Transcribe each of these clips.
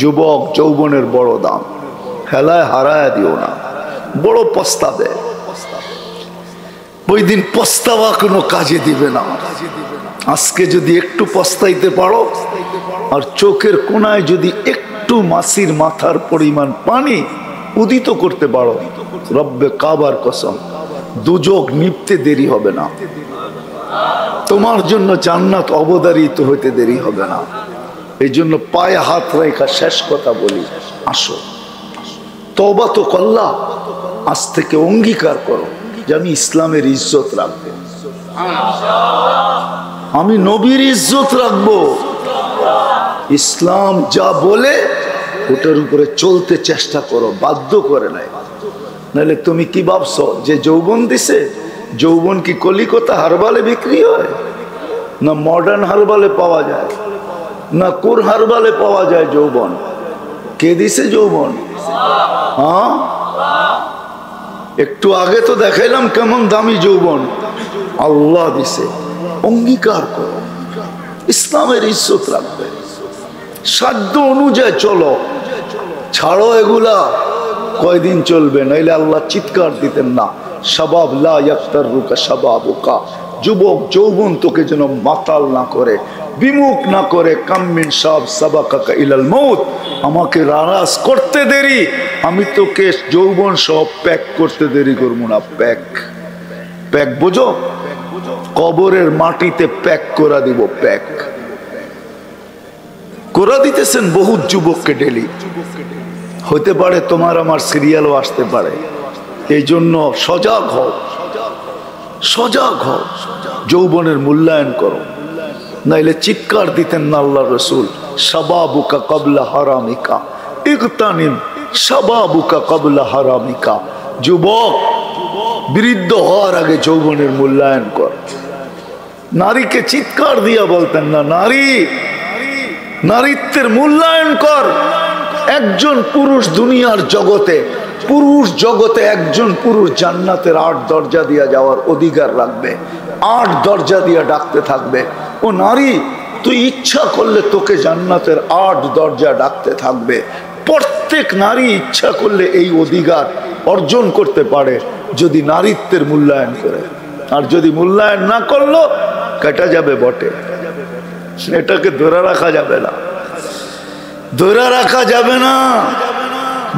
जुबक जौबनेर बड़ो दाम खेलाय हाराया दिओ ना। बड़ो पस्तावे ओई दिन पस्तावा कोनो काजे दिबे ना। आजके जदि एकटू पस्ताइते पारो और चोखेर कोनाय जदि एकटू माछिर माथार परिमाण पानी उदित करते पारो रब्बे काबार कसम दुजोग निपते देरी होबे ना। तुम्हार जन्य जान्नात अवधारित होते देरी होबे ना। एइजन्य पाये हाथ रेखा शेष कथा बोली आसो तौबा तो करला आज थेके अंगीकार करो इस्लामेर इज्जत राखबो आमी नबीर इज्जत राखबो इस्लाम जा बोले ओटार उपरे चलते चेष्टा करो बाध्य करे ना। नाइले तुमी कि भाबछो जे जौवन दिसे जौवन की कलिकता हारबाले बिक्री हय ना मडार्न हारबाले पावा जाय ना कोर हारबाले पावा जाय। जौवन के दिसे जौवन हाँ एकटू आगे तो देखाइलाम केमन दामी जौवन आल्लाह दिसे अंगीकार करो इस्लामेर इज्जत राखबे साध्य अनुयायी चलो छाड़ो एगुला कय दिन चलबे नाइले आल्लाह चित्कार दितेन ना शबाब ला याक्तरुका शबाबुका जुबक जौवन तोके जेन माताल ना करे विमुख ना करे कम्मिन शाब सबाका इलाल मौत आमाके नाराज करते देरी आमी तोके जौवन सब पैक करते देरी करबो ना। पैक पैक बुझो कबरेर माटिते पैक करा देব। पैक करा दितेছেন बहुत যুবককে डेली হতে পারে তোমার আমার সিরিয়ালও আসতে পারে। এইজন্য সজাগ হও সজাগ হও যৌবনের মূল্যায়ন করো নাইলে চিৎকার দিতেন না আল্লাহর রাসূল শাবাবুকা ক্বাবলা হারামিকা ইগতানিম শাবাবুকা ক্বাবলা হারামিকা। যুবক বৃদ্ধ হওয়ার আগে যৌবনের মূল্যায়ন কর। নারীকে চিৎকার দিয়া বলতেন না নারী নারীত্বের মূল্যায়ন কর। একজন পুরুষ দুনিয়ার জগতে पुरुष जगते एकजन पुरुष जान्नातेर आठ दरजा दिया जावार अधिकार राखबे आठ दरजा दिया डाकते थाकबे। ओ नारी तुई इच्छा करले तोके जान्नातेर आठ दरजा डाकते थाकबे। प्रत्येक नारी इच्छा करले एई अधिकार अर्जन करते पारे जदि नारीत्वेर मूल्यायन करे। आर जदि मूल्यायन ना करलो काटा जाबे बटे एटाके धरे राखा जाबे ना।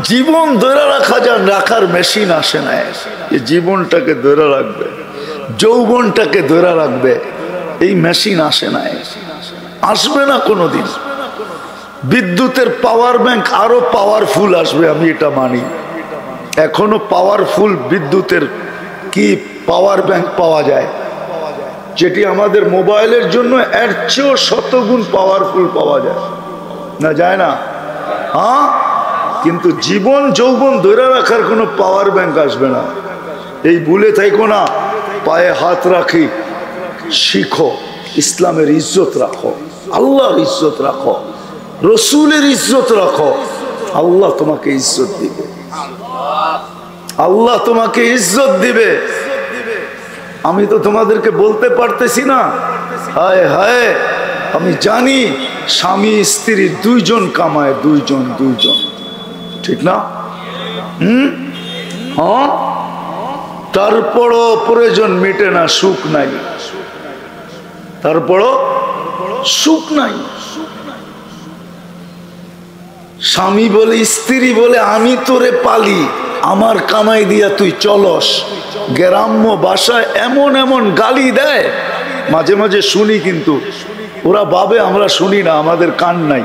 जीवन धरे रखा जा रखार मेशिन आसे ना। ये जीवनटाके धरे राखबे यौवनटाके धरे राखबे ये मेशिन आसे ना आसबे ना कोनोदिन। विद्युतेर पावर बैंक आरो पावरफुल आसबे आमी एटा मानी। एखोनो पावरफुल विद्युतेर की पावर बैंक पावा जाए जेटी आमादेर मोबाइलेर जोन्नो एर चेये शतगुण पावरफुल पावा जाए ना जाए ना हाँ। किन्तु जीवन जौवन धरे रखार कोनो पावर बैंक आसबे ना। एई भूले थाइको ना। पाये हाथ राखी शिखो इस्लामेर इज्जत राखो आल्लाहर इज्जत राखो रसूलेर इज्जत राखो आल्लाह तुम्हें इज्जत दिबे आल्लाह तुम्हें इज्जत दिबे। आमी तो तुम्हादेरके बोलते पारतेछि ना हाय हाय आमी जानी स्वामी स्त्री दुइजन कामाय दुइजन दुइजन ठीक ना हाँ तारपरो प्रयोजन मेटे ना सुख नाई तारपरो सुख नाई। स्वामी बोले स्त्री बोले आमी तोरे पाली आमार कामाई दिया तुई चलस ग्राम्य भाषाय एमन एमन गाली दे माझे माझे शुनी किन्तु ओरा भावे आमरा शुनी ना आमादेर कान नाई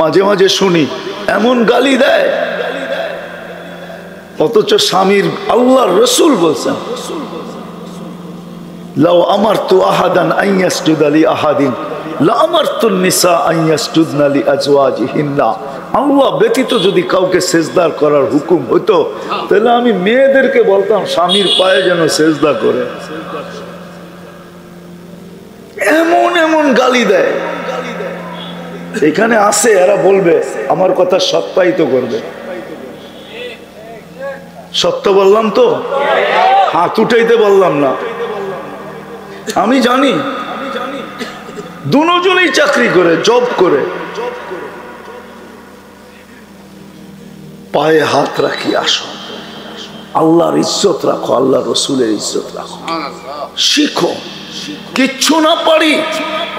माझे माझे शुनी एमन गाली देय অথচ স্বামীর আল্লাহর রাসূল বলেন লাউ আমারতু আহাদান আন ইয়াসজুদা লি আহাদিন লা আমারতুন নিসা আন ইয়াসজুদনা লি আজওয়াজিহিন্না। আল্লাহ ব্যতীত যদি কাউকে সিজদা করার হুকুম হতো তাহলে আমি মেয়েদেরকে বলতাম স্বামীর পায়ে যেন সিজদা করে। এমন এমন গালি দেয় এখানে আসে এরা বলবে আমার কথা সত্যায়িত করবে। সত্য বললাম তো হাত উঠাইতে বললাম না। আমি জানি দুজনেই চাকরি করে জব করে पाए हाथ रखी आसो आल्लाहर इज्जत रखो आल्लाह रसूलेर इज्जत रखो शिखो किच्छु ना पारी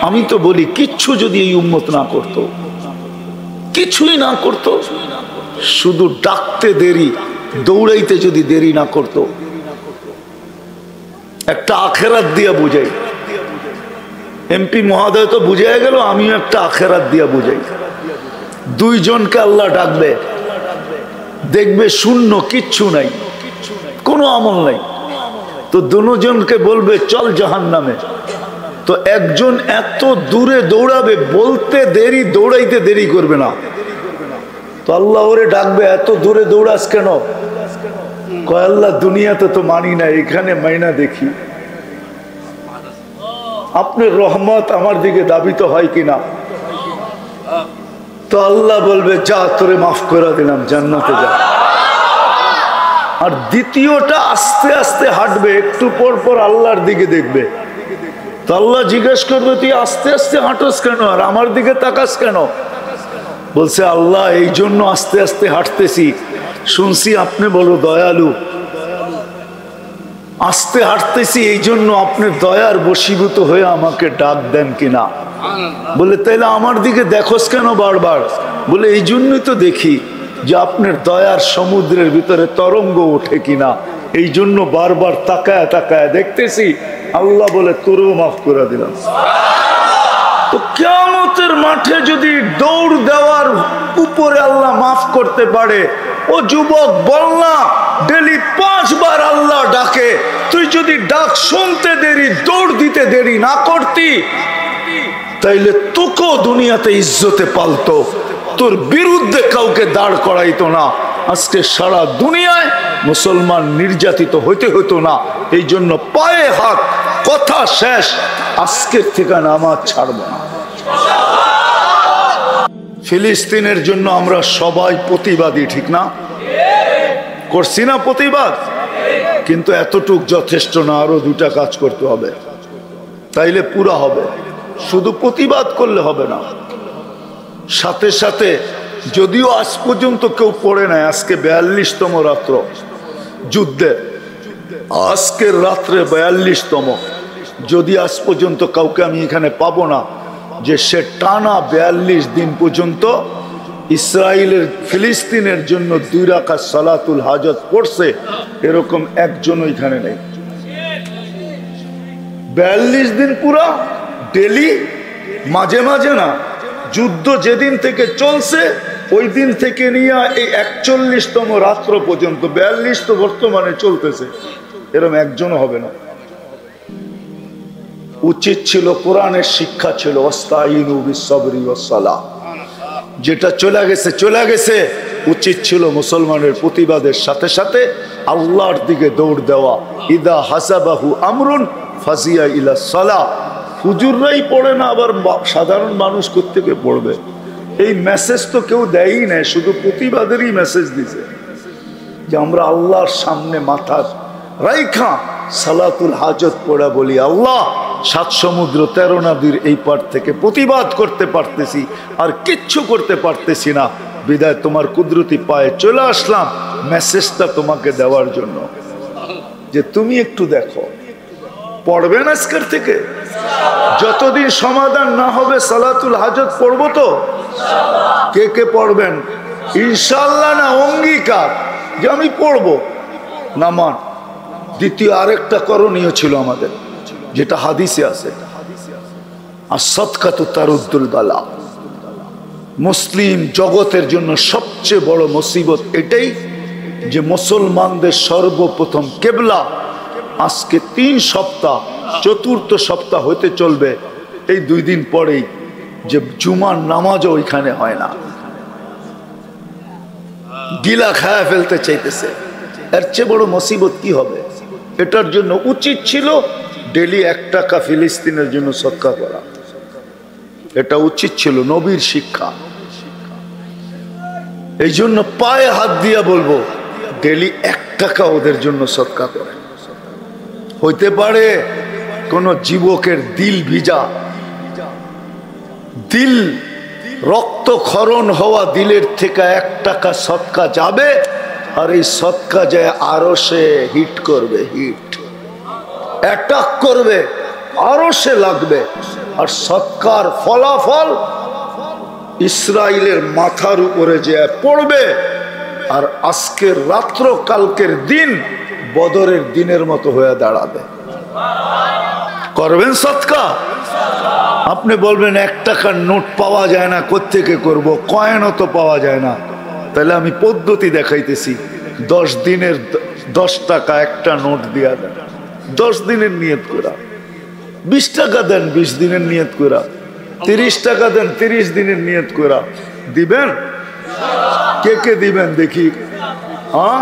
आमी तो बोली किच्छु जोदि एई उम्मत ना करतो किछुई ना करतो शुधु डाकते देरी दौड़ाइते जोदि देरी ना करतो एकटा आखिरात दिया बुझाई एमपी महोदय तो बुझाया गेलो आमिओ एकटा आखिरात दिया बुझाई दुई जनके आल्लाह डाकबे देखबे शून्य किच्छु नाई कोनो আমল নাই तो दोनों जन के बोलबे चल जहन्नामे तो एक जन एत दूरे दौड़ाबे बोलते देरी दौड़ाइते देरी करबे ना तो आल्लाह ओरे डाकबे एत दूरे दौड़ास केन कय आल्लाह दुनियाते तो मानी ना एखाने माइना देखी अपने रहमत आमार दिके दाबित हय किना तो आल्लाह बोलबे जा तोरे माफ करे दिलाम जान्नाते जा और द्वितीयटा आस्ते आस्ते हाटबे एकटू पर पर आल्लाहर दिके देखबे तो आल्लाह जिज्ञेस करबे तुई आस्ते आस्ते हाटस केन और आमार दिके ताकास केन बोलछे आल्लाह एई जोन्नो आस्ते आस्ते हाटतेছি শুনছি আপনি বড় দয়ালু आस्ते हाटतेছি এই জন্য আপনি দয়ার বশীভূত হয়ে আমাকে ডাক দেন কিনা বলে তাইলে আমার দিকে দেখোস কেন বারবার বলে এই জন্যই তো দেখি যে আপনার দয়ার সমুদ্রের ভিতরে তরঙ্গ ওঠে কিনা এই জন্য বারবার তাকায় তাকায় দেখতেছি আল্লাহ বলে তোরও maaf করে দিলাম তো কিয়ামতের মাঠে যদি দৌড় দেওয়ার উপরে আল্লাহ maaf করতে পারে ও যুবক বলনা ডেলি 5 বার আল্লাহ ডাকে তুই যদি ডাক শুনতে দেরি দৌড় দিতে দেরি না করতি তাইলে তোকে দুনিয়াতে ইজ্জতে পালতো তোর বিরুদ্ধে কাউকে দাঁড় করাইতো না আজকে সারা দুনিয়ায় মুসলমান নির্যাতিত হইতে হতো না এই জন্য পায়ে হাত কথা শেষ আজকের থেকে নামাজ ছাড়ব না ইনশাআল্লাহ ফিলিস্তিনের জন্য আমরা সবাই প্রতিবাদী ঠিক না ঠিক করছি না প্রতিবাদ কিন্তু এতটুক যথেষ্ট না আরো দুটো কাজ করতে হবে তাইলে পুরো হবে शुधु प्रतिबाद करले होबे ना साथे साथे जदिओ आज पर्यन्त केउ पड़े ना आजके 42तम रात्र युद्धे आजकेर रात्रे 42तम जदि आज पर्यन्त काउके आमि एखाने पाबो ना जे से टाना 42 दिन पर्यन्त इस्राइलेर फिलिस्तिनेर जन्य दुई राकात सालातुल हाजत पड़छे एरकम एकजनও एखाने नेই 42 दिन पूरा डेली माझे माझे ना जुद्ध जेदिन थेके चलछे ओई दिन थेके निया ए 41तम रात्र पर्यन्त 42 तो बर्तमाने चलतेछे एरकम एकजन होबे ना उचित छिलो कुरानेर शिक्षा छिलो अस्ताइनु बिसब्रि वस्साला जेटा चले गेछे उचित छिलो मुसलमानेर प्रतिबादेर साथे साथे आल्लाहर दिके दौड़ देवा इदा हासाबाहु आमरुन फाजिया इला साला हुजुरराई पड़े ना आबार साधारण मानुष कोत्थेके पड़बे एई मेसेज तो केउ देई ना शुधु प्रतिबादेरই मेसेज दिছে जे आमरा आल्लाहर सामने माथा राइखा सालातुल हाजत पड़ा बोली आल्लाह सात समुद्र 13 नदीर एई पार थेके प्रतिबाद करते पारतेছি আর কিচ্ছু করতে পারতেছি না বিদায় তোমার কুদরতি পায়ে চলে আসলাম মেসেজটা তোমাকে দেওয়ার জন্য যে তুমি একটু দেখো पढ़बेन आजकेर थेके যতদিন সমাধান না হবে সালাতুল হাজত পড়ব তো ইনশাআল্লাহ কে কে পড়বেন ইনশাআল্লাহ না অঙ্গীকার যে আমি পড়ব নামাজ দ্বিতীয় আরেকটা করণীয় ছিল আমাদের যেটা হাদিসে আছে আস-সাদকাতু তারুদ্দুল বালা মুসলিম জগতের জন্য সবচেয়ে বড় মুসিবত এটাই যে মুসলমানদের সর্বপ্রথম কিবলা आज के 3 सप्ताह चतुर्थ सप्ताह होते चलबे ए दुई दिन परे जब जुमार नामाज ओइखाने हय ना गिला खाया फेलते चाइतेछे एर चेये बड़ मुसीबत की होबे एटार जोन्नो उचित छिलो डेली 1 टाका फिलिस्तिनेर जोन्नो सदका करा एटा उचित छिलो नबीर शिक्षा एइजोन्नो पाये हाथ दिया बोलबो डेली 1 टाका ओदेर जोन्नो सदका करा होते पारे कोनो जीवकेर दिल भिजा दिल रक्तक्षरण हवा दिलेर थेके एक टाका सदका जाबे और ये सदका जाए आरशे हिट करबे हिट अटैक करबे आरशे लागबे और सदकार फलाफल इस्राइलेर माथार उपरे जाए पड़बे और आजकेर रात्रो कालकेर दिन बदरेर दिनेर मतो होये दाड़ाबे। करबेन सदका अपने बोलें एक टाका नोट पावा जाए ना कोत्थे के करबो कयेनओ तो पावा जाए ना ताहले आमी पद्धति देखाइतेछि 10 दिनेर 10 टाका एकटा नोट दिया दें 10 दिनेर नियत करा 20 टाका दें 20 दिनेर नियत करा 30 टाका दें 30 दिनेर नियत करा दिबेन के दिबेन देखी हाँ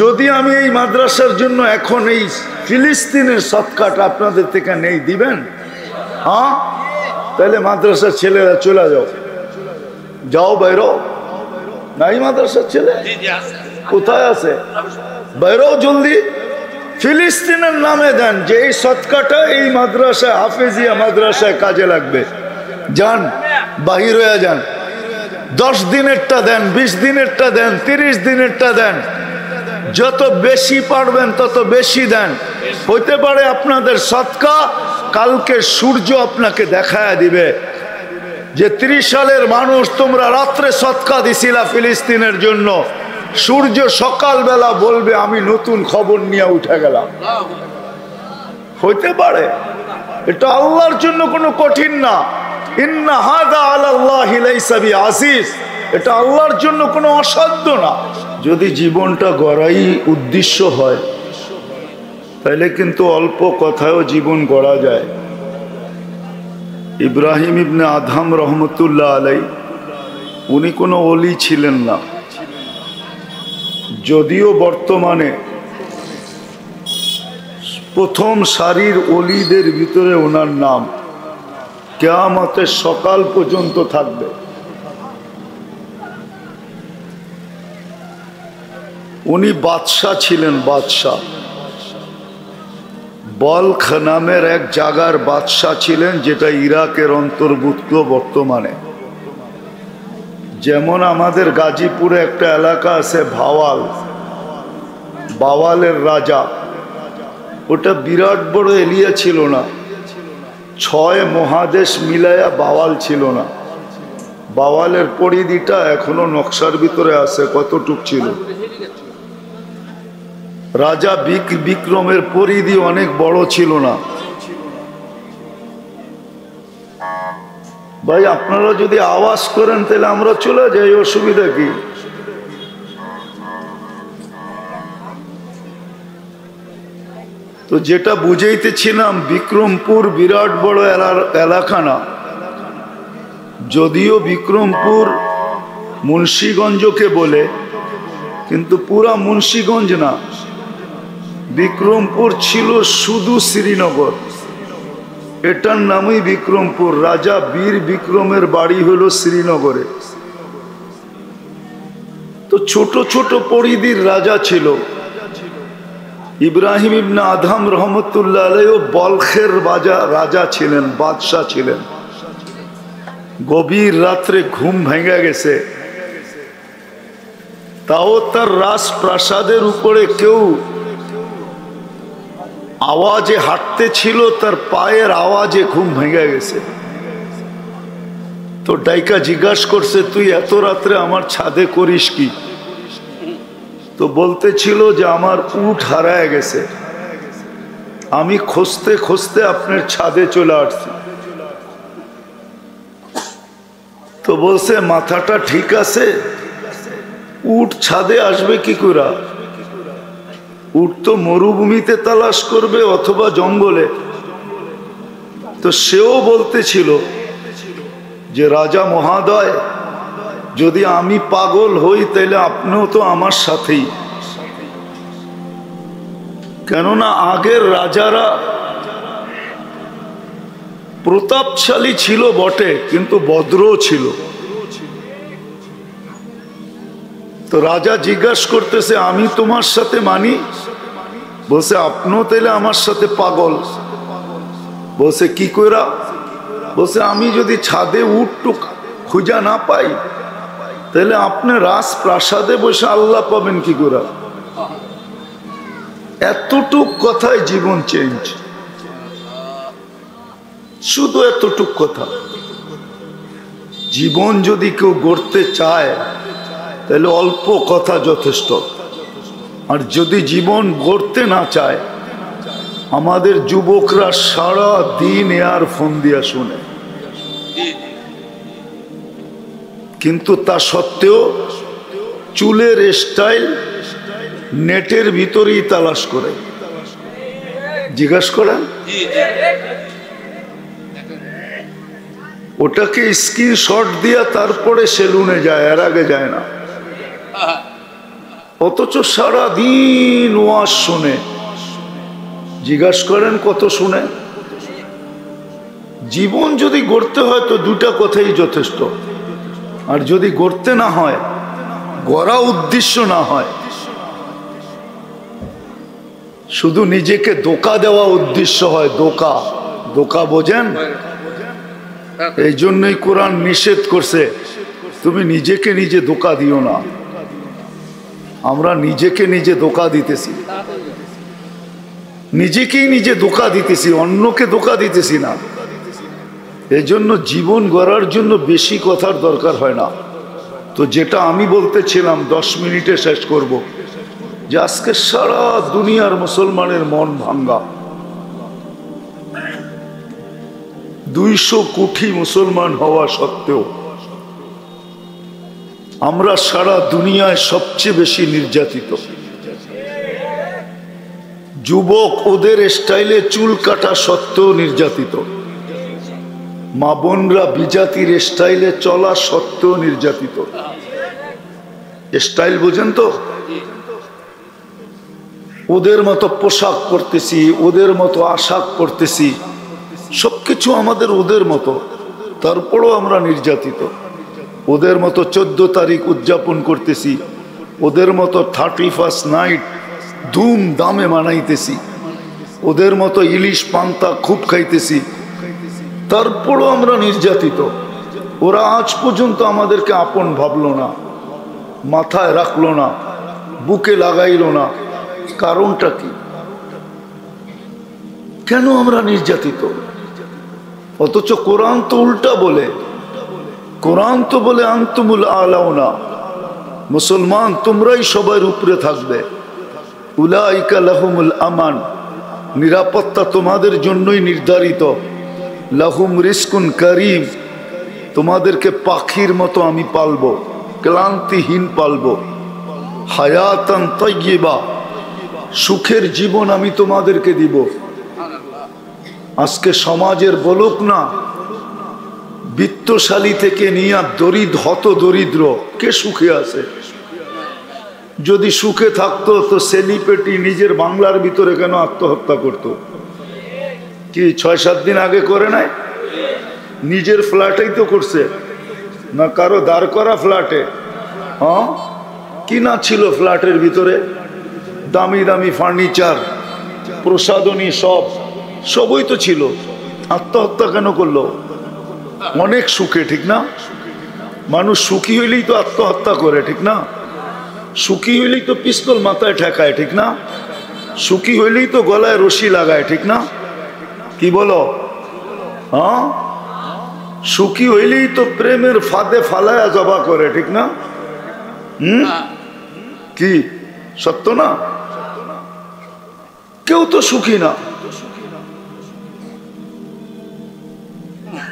यदि आमी एई माद्रासार जन्य एखोन एई फिलिस्तिनेर सदकाटा आपनादेर थेके नेई दिबेन हाँ ताहले माद्रासार छेलेरा चले जाओ जाओ बैरो नाई माद्रासार छेले कोथाय आछे बैरो जल्दी फिलिस्तिनेर नामे देन जे एई सदकाटा एई माद्रासाय हाफेजिया माद्रासाय काजे लागबे जान बाहिर हये जान 10 दिनेरटा देन 20 दिनेरटा देन 30 दिनेरटा देन যত বেশি পারবেন তত বেশি দেন হতে পারে আপনাদের সদকা কালকে সূর্য আপনাকে দেখায়া দিবে যে 30 সালের মানুষ তোমরা রাতে সদকা দিছিলা ফিলিস্তিনের জন্য সূর্য সকাল বেলা বলবে আমি নতুন খবর নিয়ে উঠে গেলাম হতে পারে এটা আল্লাহর জন্য কোনো কঠিন না ইন্না হাযা আলাল্লাহি লাইসা বিআজিজ এটা আল্লাহর জন্য কোনো অসাধ্য না যদি জীবনটা গড়াই উদ্দেশ্য হয় তাহলে কিন্তু অল্প কথায়ও জীবন গড়া যায়। ইব্রাহিম ইবনে আদহাম রহমতুল্লাহ আলাইহি উনি কোনো ওলি ছিলেন না যদিও বর্তমানে প্রথম সারির ওলিদের ভিতরে ওনার নাম কিয়ামতের সকাল পর্যন্ত থাকবে। उनी बादशाह छिलेन बादशाह बल्ख नामेर एक जागार बादशाह छिलेन जेटा इराकेर अंतर्भुक्त बर्तमाने जेमन आमादेर गाजीपुरे एकटा एलाका आछे भावाल बावालेर राजा ओटा बिराट बड़ एरिया छिलो ना 6 महादेश मिलाया बावाल छिलो ना बावालेर परिधिटा एखोनो नक्शार भितरे आछे कतटुक छिलो राजा বিক্রমের পরিধি অনেক বড় ছিল না। ভাই আপনারা যদি আওয়াজ করেন তাহলে আমরা চলে যাই অসুবিধা কি তো যেটা বুঝাইতেছিলাম বিক্রমপুর বিরাট বড় এলাকা না যদিও বিক্রমপুর মুন্সিগঞ্জকে বলে কিন্তু পুরা মুন্সিগঞ্জ না বিক্রমপুর ছিল শুধু শ্রীনগর এটার নামই বিক্রমপুর রাজা বীর বিক্রমের বাড়ি হলো শ্রীনগরে তো ছোট ছোট পরিধির রাজা ছিল ইব্রাহিম ইবনে আদহাম রহমতুল্লাহ আলাইহি বলখের রাজা ছিলেন বাদশাহ ছিলেন গভীর রাতে ঘুম ভেঙে গেছে তাও তার রাজপ্রাসাদের উপরে কেউ आवाजे हाटते छिलो तार पायर आवाजे घुम भेंगे गेछे तो डाइका जिज्ञासा करछे तुई एत रात्रे आमार छादे करिस कि तो बोलते छिलो जे आमार ऊँट हाराय गेछे आमी खुजते खुजते आपनार छादे चले आसछि तो बोलछे माथाटा ठीक आछे ऊँट छादे आसबे कि कोरा उट तो मरुभूमिते तलाश करबे अथवा जंगले तो सेओ बोलते छिलो जे राजा महादय यदि आमी पागल हई ताहले आपनिओ तो आमार साथेई केनना आगेर राजारा प्रतापशाली छिलो बटे किन्तु भद्रो छिलो तो राजा जिज्ञासा करतेछे आमी तुम्हार साथे मानी बोलसे आपनो तेले आमार साथे पागल बोलसे की कोइरा बोले आमी यदि छादे उठटुक खुजा ना पाई ताहले आपने राजप्रासादे बसे आल्लाह पाबेन कि करे एतटुक कथाय जीवन चेंज शुधु एतटुक कथा जीवन यदि केउ गढ़ते चाय ताहले अल्प कथा यथेष्ट और यदि जीवन गढ़ते ना चाय आमादेर युवकरा सारा दिन एयारफोन दिया शुने किन्तु ता सत्त्वेओ चुलेर स्टाइल नेटेर भितरेई तलाश करे जिज्ञासा करेन ओटाके स्क्रीनशट दिया तारपरे सेलुने जाय एर आगे जाय ना অথচ सारा दिन ওয়াজ শুনে जिज्ञासा करें कत शुने जीवन जदि गढ़ते हैं तो दुटा कथाई यथेष्ट और जदि गढ़ते ना है गड़ा उद्देश्य ना है शुधु निजेके धोखा देवा उद्देश्य है धोखा धोखा बोझेन एजन्यई कुरान निषेध करछे तुमी निजेके निजे धोखा दिओ ना आमरा निजेके निजे धोखा दितेछि निजेकेई निजे धोखा दितेछि अन्यके धोखा दितेछि ना एजন্য जीवन গড়ার জন্য বেশি কথার দরকার হয় না তো যেটা আমি বলতেছিলাম 10 মিনিটে শেষ করব যে আজকে সারা দুনিয়ার মুসলমানের মন ভাঙা 200 কোটি মুসলমান হওয়া সত্ত্বেও আমরা সারা দুনিয়ায় সবচেয়ে বেশি নির্যাতিত যুবক ওদের স্টাইলে চুল কাটা সত্ত্বেও নির্যাতিত মা বোনরা বিজাতির স্টাইলে চলা সত্ত্বেও নির্যাতিত স্টাইল বুঝেন তো ওদের মতো পোশাক পরতেছি ওদের মতো আশাক পরতেছি সবকিছু আমাদের ওদের মতো তারপরেও আমরা নির্যাতিত ওদের মতো ১৪ তারিখ উদযাপন করতেছি ওদের মতো 31st নাইট ধুমধামে মানাইতেছি ওদের মতো ইলিশ পান্তা খুব খাইতেছি তারপরও আমরা নির্যাতিত ওরা আজ পর্যন্ত আমাদেরকে আপন ভাবলো না মাথায় রাখলো না বুকে লাগাইলো না কারণটা কি কেন আমরা নির্যাতিত অথচ কোরআন তো উল্টা বলে কোরআন তো বলে আনতুমুল আলাউনা মুসলমান তোমরাই সবার উপরে থাকবে উলাইকা লাহুমুল আমান নিরাপত্তা তোমাদের জন্যই নির্ধারিত লাহুম রিস্কুন করিম তোমাদেরকে পাখির মতো আমি পালবো ক্লান্তিহীন পালবো হায়াতান তাইয়্যিবা সুখের জীবন আমি তোমাদেরকে দিব আজকে সমাজের বলুক না বিত্তশালী থেকে নিয়ে দরিদ্র হত দরিদ্র কে সুখে আছে যদি সুখে থাকতো তো সেলিব্রিটি নিজের বাংলার ভিতরে কেন আত্মহত্যা করত কি ৬-৭ দিন আগে করে নাই নিজের ফ্ল্যাটেই তো করছে না কারো দাঁড় করা ফ্ল্যাটে হ্যাঁ কি না ছিল ফ্ল্যাটের ভিতরে দামি দামি ফার্নিচার প্রসাধনী সবই তো ছিল আত্মহত্যা কেন করলো অনেক সুখে ঠিক না মানুষ সুখী হইলেই তো আত্মহত্যা করে ঠিক না সুখী হইলেই তো পিস্তল মাথায় ঠেকায় ঠিক না সুখী হইলেই তো গলায় রশি লাগায় ঠিক না কি বলো হ্যাঁ সুখী হইলেই তো প্রেমের ফাঁদে ফালায়া জবা করে ঠিক না কি সত্য না কেউ তো সুখী না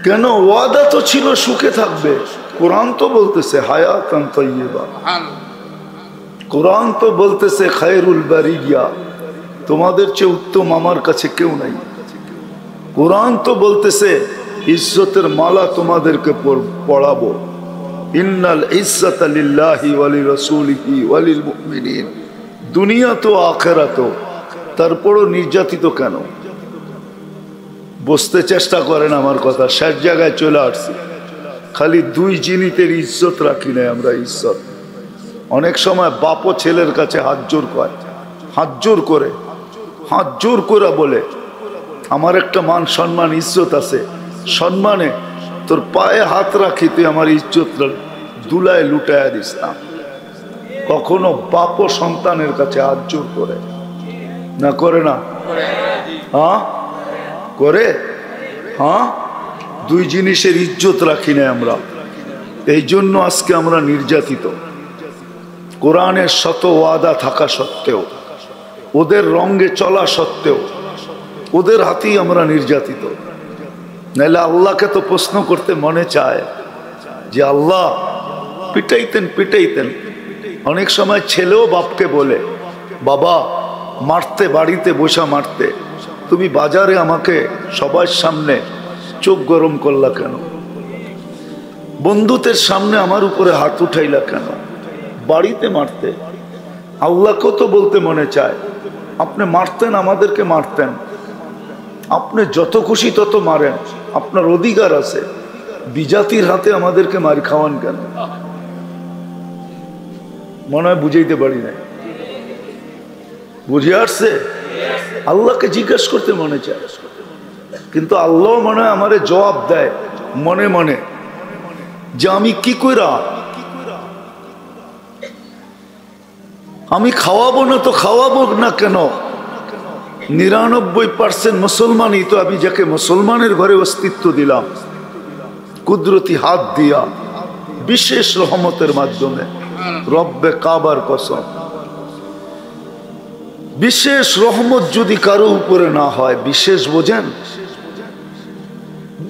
কেন ওয়াদা তো ছিল সুখে থাকবে কোরআন তো বলতেছে হায়াতান তাইয়্যিবা কোরআন তো বলতেছে খায়রুল বারিয়া তোমাদের চেয়ে উত্তম আমার কাছে কেউ নাই কোরআন তো বলতেছে ইজ্জতের মালা তোমাদেরকে পড়াবো ইন্নাল ইজ্জাতা লিল্লাহি ওয়া লিরাসূলিহি ওয়া লিল মুমিনিন দুনিয়া তো আখিরাত তারপরও নির্যাতিত কেন বুঝতে চেষ্টা করেন আমার কথা শেষ জায়গায় চলে আসছি খালি দুই জিনিসের ইজ্জত রাখি না আমরা ইজ্জত অনেক সময় বাপ ছেলের কাছে হাত জোর করে বলে আমার একটা মান সম্মান ইজ্জত আছে सम्मान तोर पाए हाथ रखी तुई आमार इज्जत दुलाय लुटाया दिस ना। कखनो बापो सन्तानेर काछे हाथ जोड़ करे ना, करे ना? हाँ करे। हाँ दुई जिनिसेर इज्जत राखी ना आमरा, एइजोन्नो आजके आमरा निर्यातित। कुरानेर शत वादा थाका सत्त्वेओ, ओदेर रंगे चला सत्त्वेओ ओदेर हातेई आमरा निर्यातित। नाइले आल्लाहके तो प्रश्न करते मने चाय जे आल्लाह पिटाइतेन पिटाइतेन। अनेक समय छेलेओ बापके बोले, बाबा मारते बाड़ीते बसा मारते, तुमी बाजारे आमाके सबार सामने चोख गरम करला केन, बंधुतेर सामने आमार उपरे हाथ उठाइला केन, बाड़ीते मारते। आल्लाहके तो बोलते मने चाय आपनि मारतेन आमादेरके मारतेन, आपनि जत खुशी तत मारेन, आपनार अधिकार आछे, बिजातिर हाथे आमादेरके मार खावान केन। मन बुझाइते पारि ना, बुझे आसছে? आल्लाहके जिज्ञासा करते मने चाय, किन्तु आल्लाह मने आमारे जवाब देय मने मने जे आमी कि कइरा, आमी खावाबो ना तो खावाबो ना केन। 99% मुसलमान ही तो अभी जाके मुसलमानेर घरे अस्तित्व दिलाम कुदरती हाथ दिया विशेष रहमतेर माध्यमे। रब्बे काबार कसम, विशेष रहमत यदि कारो ऊपर ना हय, विशेष बोझेन,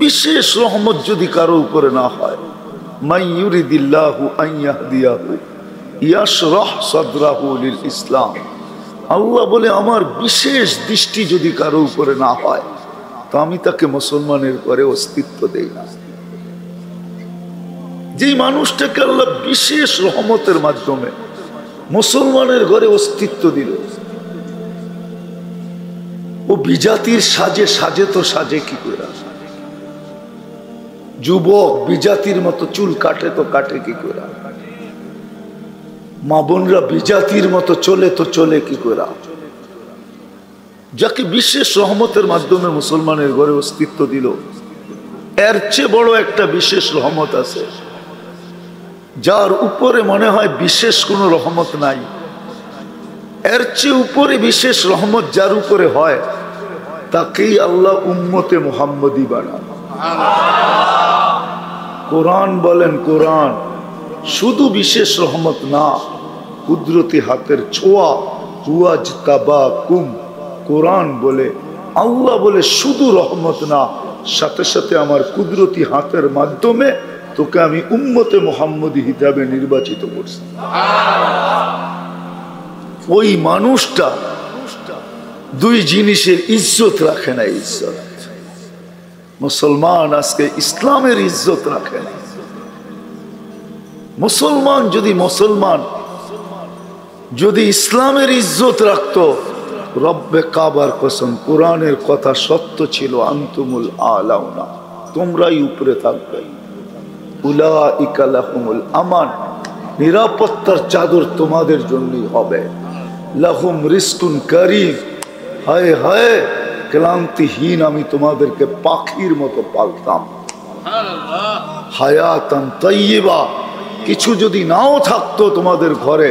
विशेष रहमत यदि कारो ऊपर ना हय, मान युरिदिल्लाहु अन यहदियाहु यशरह सदराहु लिल इस्लाम। आल्लाह बोले आमार विशेष दृष्टि यदि कारो ऊपर ना हय तो आमी ताके मुसलमानेर घरे अस्तित्व देई ना। যে মানুষটাকে আল্লাহ বিশেষ রহমতের মাধ্যমে মুসলমানের ঘরে অস্তিত্ব দিল, ও বিজাতির সাজে সাজে তো সাজে কি করে? যুবক বিজাতির মতো চুল কাটে তো কাটে কি করে? মা বোনরা বিজাতির মতো চলে তো চলে কি করে? যাকে বিশেষ রহমতের মাধ্যমে মুসলমানের ঘরে অস্তিত্ব দিল, এর চেয়ে বড় একটা বিশেষ রহমত আছে যার উপরে মনে হয় বিশেষ কোনো রহমত নাই। এর চেয়ে উপরে বিশেষ রহমত যার উপরে হয় তাকেই আল্লাহ উম্মতে মুহাম্মদি বানান। কোরআন বলেন, কোরআন শুধু বিশেষ রহমত না, কুদরতি হাতের ছোঁয়া। হুয়াজ তাবা কুম, কোরআন বলে আল্লাহ বলে শুধু রহমত না, সাথে সাথে আমার কুদরতি হাতের মাধ্যমে তোকে আমি উম্মতে মুহাম্মদি হিসাবে নির্বাচিত করছি। ওই মানুষটা দুই জিনিসের ইজ্জত রাখে না। ইজ্জত মুসলমান আজকে ইসলামের ইজ্জত রাখে না। মুসলমান যদি ইসলামের ইজ্জত রাখত, রব্বে কাবার কসম কোরআনের কথা সত্য ছিল, আন্তুমুল আলাউনা, তোমরাই উপরে থাকবে, উলাইকা লাহুমুল আমান, নিরাপত্তার চাদর তোমাদের জন্যই হবে, লাহুম রিজকুন কারীম, হায় হায় ক্লান্তিহীন আমি তোমাদেরকে পাখির মতো পালতাম, সুবহানাল্লাহ, হায়াতান তাইয়্যিবা, কিছু যদি নাও থাকতো তোমাদের ঘরে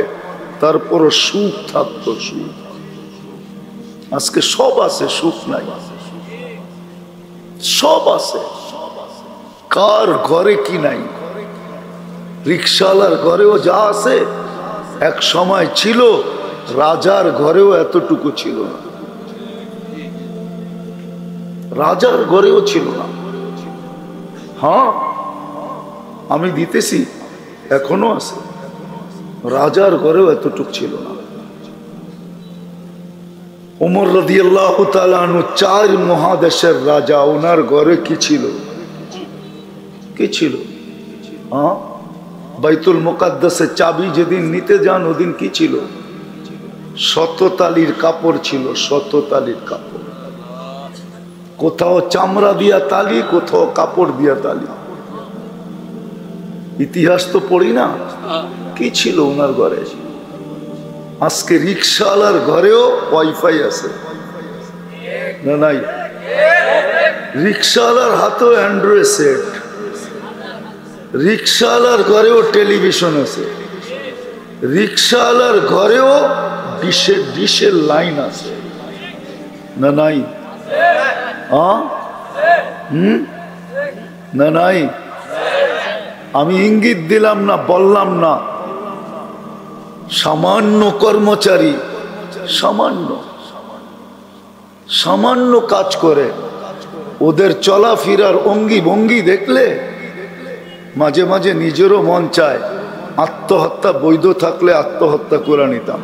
তারপরও সুখ থাকতো, সুখ। আজকে সব আছে, সুখ নাই। সব আছে, কার ঘরে কি নাই? রিক্সাওয়ালার ঘরেও যা আছে এক সময় ছিল, রাজার ঘরেও এতটুকু ছিল না, রাজার ঘরেও ছিল না। হ্যাঁ আমি দিতেছি, এখনো আছে, রাজার ঘরেও এতটুকু ছিল না। উমর রাদিয়াল্লাহু তাআলা আনহু চার মহাদেশের রাজা, ওনার ঘরে কি ছিল? কি ছিল? হ্যাঁ বাইতুল মুকাদ্দাসের চাবি যেদিন নিতে যান ওদিন কি ছিল? শততালির কাপড় ছিল, শততালির কাপড়, কোথাও চামড়া দিয়া তালি, কোথাও কাপড় দিয়া তালি। ইতিহাস তো পড়ি না, কি ছিল ওনার ঘরে? আজকে রিক্সাওয়ালার ঘরেও ওয়াইফাই আছে না, নাই? রিকশালার হাতেও অ্যান্ড্রয়েড সেট, রিকশালার ঘরেও টেলিভিশন আছে, রিকশালার ঘরেও ডিশের ডিশের লাইন আছে না নাই? না নাই, আমি ইঙ্গিত দিলাম না, বললাম না। সামান্য কর্মচারী সামান্য সামান্য কাজ করে, ওদের চলাফেরার অঙ্গি ভঙ্গি দেখলে মাঝে মাঝে নিজেরও মন চায় আত্মহত্যা, বৈধ থাকলে আত্মহত্যা করে নিতাম।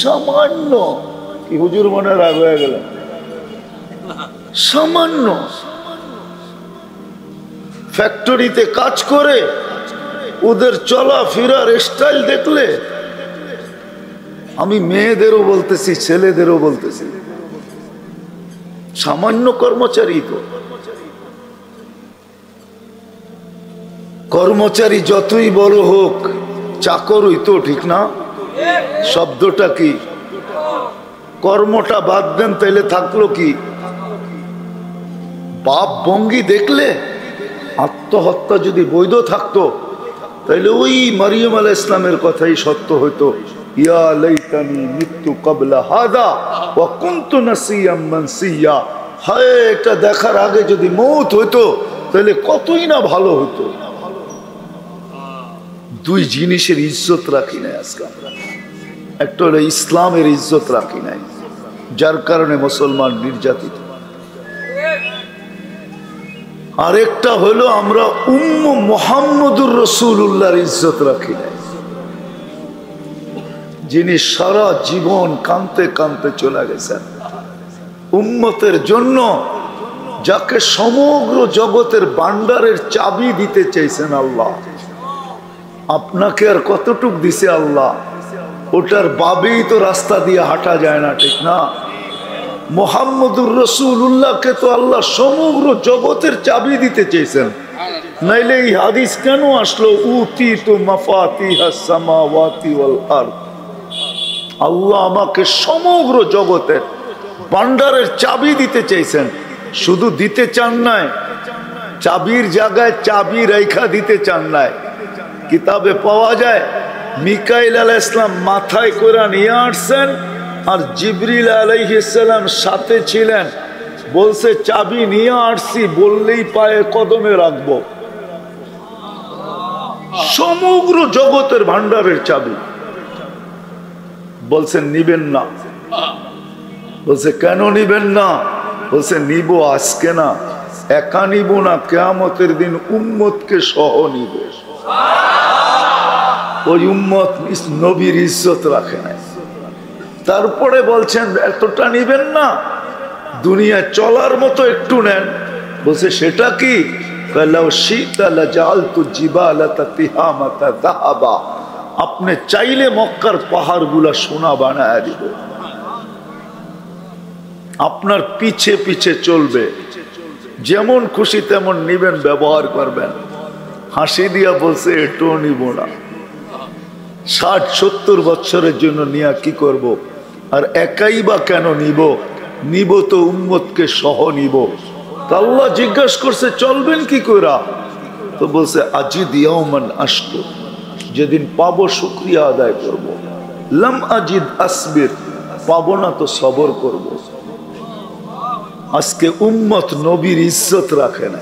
সামান্য কি হুজুর মনে রাগ হয়ে গেল, সামান্য ফ্যাক্টরিতে কাজ করে ওদের চলাফেরার স্টাইল দেখলে, আমি মেয়েদেরও বলতেছি ছেলেদেরও বলতেছি, সামান্য কর্মচারী তো, কর্মচারী যতই বড় হোক চাকরই তো, ঠিক না? শব্দটা কি? কর্মটা বাদ দেন, তাইলে থাকলো কি? বাপ ভঙ্গি দেখলে আত্মহত্যা যদি বৈধ থাকতো তাইলে ওই মারিয়াম আলাইহিস সালামের কথাই সত্য হইতো, ইয়া লাইতানি মিতু ক্বাবলা হাযা ওয়া কুনতু নাসিয়াম মানসিয়া। হায়, এটা দেখার আগে যদি মওত হইতো তাহলে কতই না ভালো হতো। দুই জিনিসের ইজ্জত রাখি নাই আজকে আমরা, একটা হলো ইসলামের ইজ্জত রাখি নাই, যার কারণে মুসলমান নির্যাতিত, আরেকটা হলো আমরা মুহাম্মদুর রাসূলুল্লাহর ইজ্জত রাখি নাই, যিনি সারা জীবন কাঁদতে কাঁদতে চলে গেছেন উম্মতের জন্য, যাকে সমগ্র জগতের ভান্ডারের চাবি দিতে চাইছেন আল্লাহ। আপনাকে আর কতটুক দিছে আল্লাহ, ওটার বাবেই তো রাস্তা দিয়ে হাঁটা যায় না, ঠিক না? মুহাম্মদুর রাসূলুল্লাহকে তো আল্লাহ সমগ্র জগতের চাবি দিতে চেয়েছেন, নাইলে এই হাদিস কেন আসলো? উতিতু মাফাতিহাস সামাওয়াতি ওয়াল আরদ, আল্লাহ আমাকে সমগ্র জগতের ভান্ডারের চাবি দিতে চেয়েছেন। শুধু দিতে চান নাই, চাবির জায়গায় চাবি রেখা দিতে চান নাই। কিতাবে পাওয়া যায় মিকাইল আলাইহিস সালাম মাথায় করে নিয়ে আসছেন, আর জিবরিল আলাইহিস সালাম সাথে ছিলেন। বলছে চাবি নিয়ে আসছি, বললেই পায়ে কদমে রাখব। সমগ্র জগতের ভান্ডারের চাবি, বলছেন নিবেন না? বলছে কেন নিবেন না? বলছে নিব আজকে না, একা নিব না, কিয়ামতের দিন উম্মতকে সহ নিব। ওই উম্মত নবীর ইজ্জত রাখে না। তারপরে বলছেন এতটা নিবেন না, দুনিয়া চলার মতো একটু নেন। বলছে সেটা কি? আপনি চাইলে মক্কার পাহাড়গুলা সোনা বানায় দিব, আপনার পিছে পিছে চলবে, যেমন খুশি তেমন নিবেন, ব্যবহার করবেন। হাসি দিয়া বলছে এটাও নিব না, ৬০-৭০ বছরের জন্য নিয়া কি করব? আর একাই বা কেন নিব? নিব তো উম্মতকে সহ নিব। আল্লাহ জিজ্ঞাসা করছে চলবেন কি কইরা? তো বলছে আজিদ ইয়াওমান আশকুর, যেদিন পাবো শুকরিয়া আদায় করব। লাম আজিদ আসবির, পাবো না তো সবর করব। আজকে উম্মত নবীর ইজ্জত রাখে না।